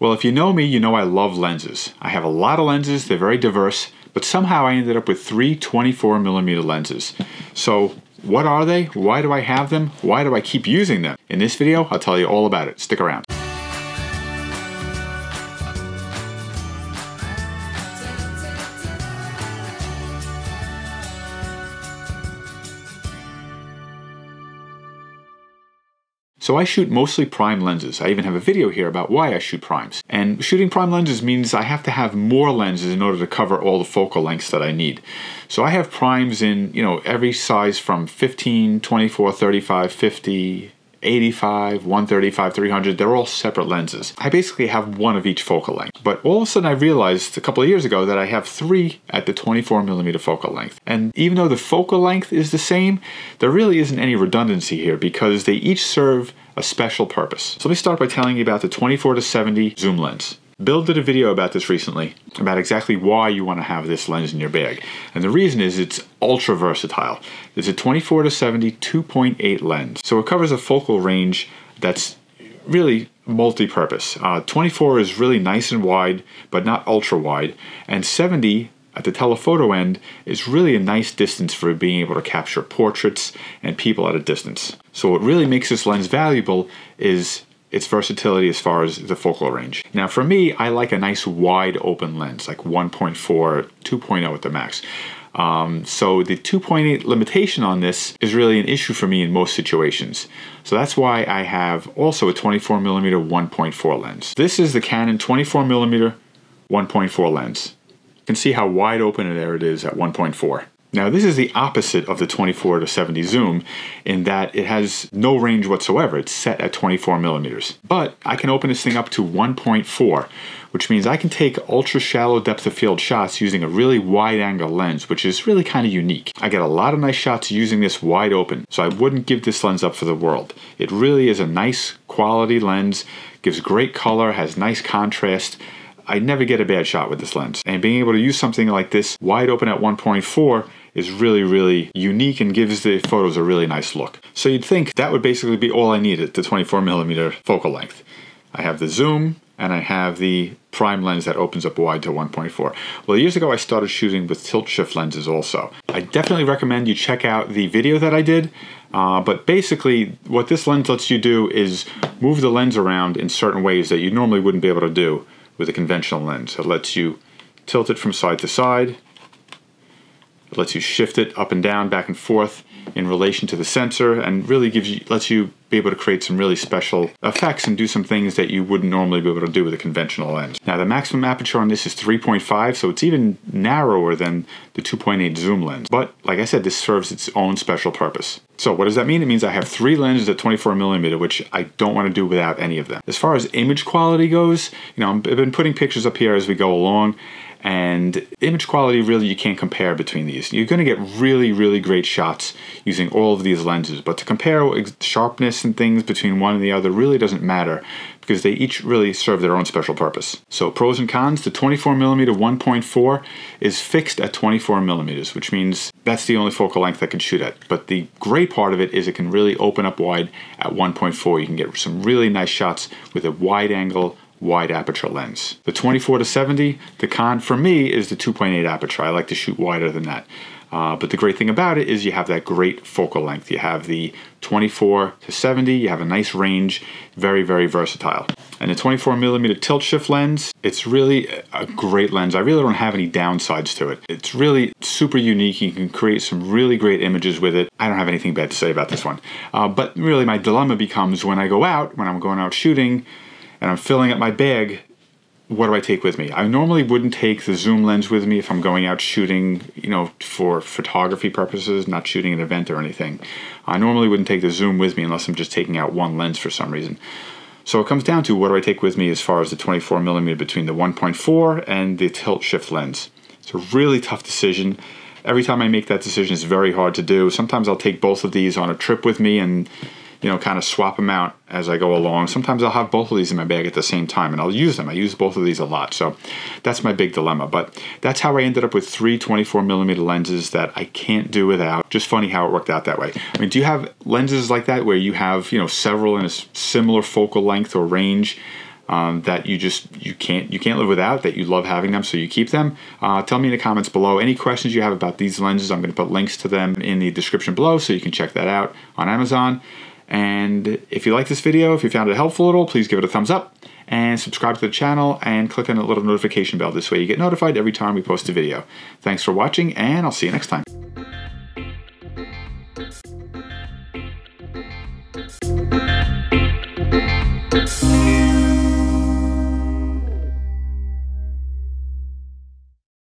Well, if you know me, you know I love lenses. I have a lot of lenses, they're very diverse, but somehow I ended up with three 24mm lenses. So what are they? Why do I have them? Why do I keep using them? In this video, I'll tell you all about it. Stick around. So I shoot mostly prime lenses. I even have a video here about why I shoot primes. And shooting prime lenses means I have to have more lenses in order to cover all the focal lengths that I need. So I have primes in, every size from 15, 24, 35, 50, 85, 135, 300. They're all separate lenses. I basically have one of each focal length. But all of a sudden I realized a couple of years ago that I have three at the 24mm focal length. And even though the focal length is the same, there really isn't any redundancy here because they each serve a special purpose. So let me start by telling you about the 24-70 zoom lens. Bill did a video about this recently, about exactly why you want to have this lens in your bag. And the reason is it's ultra versatile. It's a 24-70 2.8 lens. So it covers a focal range that's really multi-purpose. 24 is really nice and wide, but not ultra wide. And 70 at the telephoto end is really a nice distance for being able to capture portraits and people at a distance. So what really makes this lens valuable is its versatility as far as the focal range. Now for me, I like a nice wide open lens, like 1.4, 2.0 at the max. So the 2.8 limitation on this is really an issue for me in most situations. So that's why I have also a 24mm 1.4 lens. This is the Canon 24mm 1.4 lens. You can see how wide open and there it is at 1.4. Now this is the opposite of the 24-70 zoom in that it has no range whatsoever. It's set at 24mm. But I can open this thing up to 1.4, which means I can take ultra shallow depth of field shots using a really wide angle lens, which is really kind of unique. I get a lot of nice shots using this wide open, so I wouldn't give this lens up for the world. It really is a nice quality lens, gives great color, has nice contrast. I never get a bad shot with this lens. And being able to use something like this wide open at 1.4 is really, really unique and gives the photos a really nice look. So you'd think that would basically be all I need at the 24mm focal length. I have the zoom and I have the prime lens that opens up wide to 1.4. Well, years ago I started shooting with tilt shift lenses also. I definitely recommend you check out the video that I did, but basically what this lens lets you do is move the lens around in certain ways that you normally wouldn't be able to do with a conventional lens. It lets you tilt it from side to side. It lets you shift it up and down, back and forth in relation to the sensor, and really lets you be able to create some really special effects and do some things that you wouldn't normally be able to do with a conventional lens. Now the maximum aperture on this is 3.5, so it's even narrower than the 2.8 zoom lens. But like I said, this serves its own special purpose. So what does that mean? It means I have three lenses at 24mm, which I don't want to do without any of them. As far as image quality goes, I've been putting pictures up here as we go along, and image quality, really you can't compare between these. You're going to get really, really great shots using all of these lenses, but to compare sharpness and things between one and the other really doesn't matter because they each really serve their own special purpose. So pros and cons, the 24mm 1.4 is fixed at 24mm, which means that's the only focal length I can shoot at. But the great part of it is it can really open up wide at 1.4. You can get some really nice shots with a wide angle, wide aperture lens. The 24-70, the con for me is the 2.8 aperture. I like to shoot wider than that. But the great thing about it is you have that great focal length. You have the 24-70, you have a nice range, very, very versatile. And the 24mm tilt shift lens, it's really a great lens. I really don't have any downsides to it. It's really super unique. You can create some really great images with it. I don't have anything bad to say about this one. But really my dilemma becomes when I go out, when I'm going out shooting, and I'm filling up my bag, what do I take with me? I normally wouldn't take the zoom lens with me if I'm going out shooting, for photography purposes, not shooting an event or anything. I normally wouldn't take the zoom with me unless I'm just taking out one lens for some reason. So it comes down to what do I take with me as far as the 24mm between the 1.4 and the tilt shift lens. It's a really tough decision. Every time I make that decision, it's very hard to do. Sometimes I'll take both of these on a trip with me and kind of swap them out as I go along. Sometimes I'll have both of these in my bag at the same time and I'll use them. I use both of these a lot. So that's my big dilemma. But that's how I ended up with three 24mm lenses that I can't do without. Just funny how it worked out that way. I mean, do you have lenses like that where you have, several in a similar focal length or range? that you can't live without, that you love having them, so you keep them. Tell me in the comments below any questions you have about these lenses. I'm going to put links to them in the description below, so you can check that out on Amazon. And if you like this video, if you found it helpful at all, please give it a thumbs up and subscribe to the channel and click on the little notification bell. This way you get notified every time we post a video. Thanks for watching, and I'll see you next time.